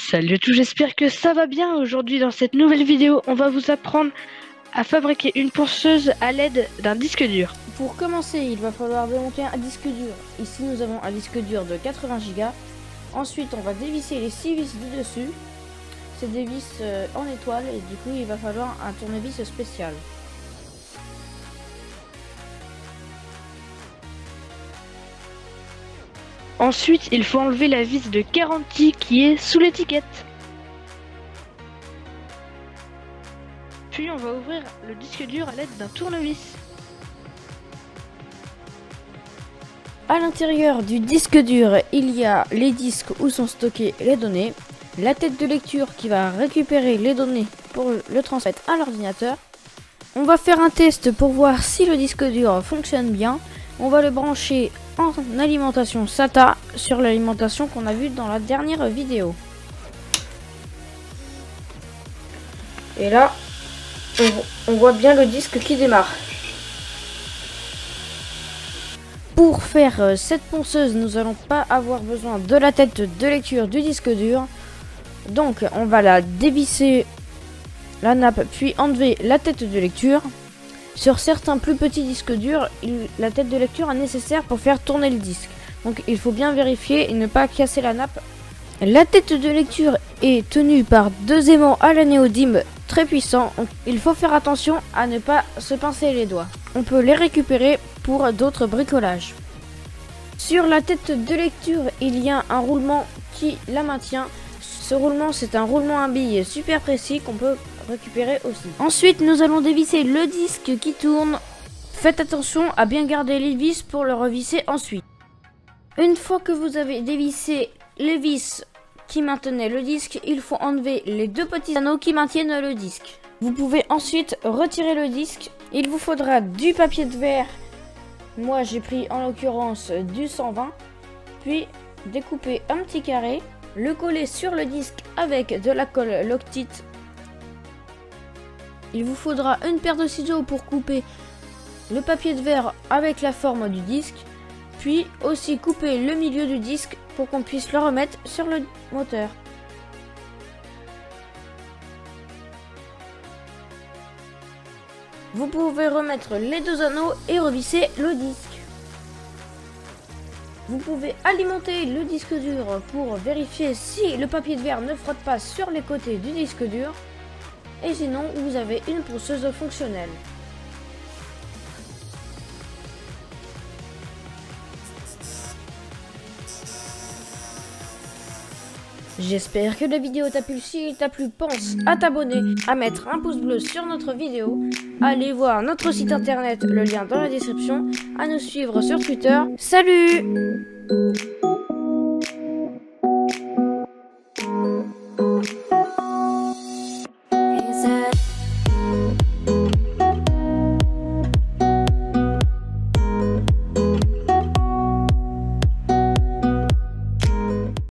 Salut à tous, j'espère que ça va bien. Aujourd'hui dans cette nouvelle vidéo, on va vous apprendre à fabriquer une ponceuse à l'aide d'un disque dur. Pour commencer, il va falloir démonter un disque dur. Ici nous avons un disque dur de 80 Go. Ensuite on va dévisser les 6 vis du dessus. C'est des vis en étoile et du coup il va falloir un tournevis spécial. Ensuite, il faut enlever la vis de garantie qui est sous l'étiquette. Puis on va ouvrir le disque dur à l'aide d'un tournevis. À l'intérieur du disque dur, il y a les disques où sont stockées les données, la tête de lecture qui va récupérer les données pour le transmettre à l'ordinateur. On va faire un test pour voir si le disque dur fonctionne bien. On va le brancher en alimentation SATA sur l'alimentation qu'on a vue dans la dernière vidéo. Et là, on voit bien le disque qui démarre. Pour faire cette ponceuse, nous n'allons pas avoir besoin de la tête de lecture du disque dur. Donc, on va la dévisser, la nappe, puis enlever la tête de lecture. Sur certains plus petits disques durs, la tête de lecture est nécessaire pour faire tourner le disque. Donc il faut bien vérifier et ne pas casser la nappe. La tête de lecture est tenue par deux aimants à l'anéodyme très puissants. Il faut faire attention à ne pas se pincer les doigts. On peut les récupérer pour d'autres bricolages. Sur la tête de lecture, il y a un roulement qui la maintient. Ce roulement, c'est un roulement à billes super précis qu'on peut récupérer aussi. Ensuite, nous allons dévisser le disque qui tourne. Faites attention à bien garder les vis pour le revisser ensuite. Une fois que vous avez dévissé les vis qui maintenaient le disque, il faut enlever les deux petits anneaux qui maintiennent le disque. Vous pouvez ensuite retirer le disque. Il vous faudra du papier de verre. Moi, j'ai pris en l'occurrence du 120. Puis, découper un petit carré. Le coller sur le disque avec de la colle Loctite. Il vous faudra une paire de ciseaux pour couper le papier de verre avec la forme du disque, puis aussi couper le milieu du disque pour qu'on puisse le remettre sur le moteur. Vous pouvez remettre les deux anneaux et revisser le disque. Vous pouvez alimenter le disque dur pour vérifier si le papier de verre ne frotte pas sur les côtés du disque dur. Et sinon, vous avez une ponceuse fonctionnelle. J'espère que la vidéo t'a plu. Si elle t'a plu, pense à t'abonner, à mettre un pouce bleu sur notre vidéo, à aller voir notre site internet, le lien dans la description, à nous suivre sur Twitter. Salut!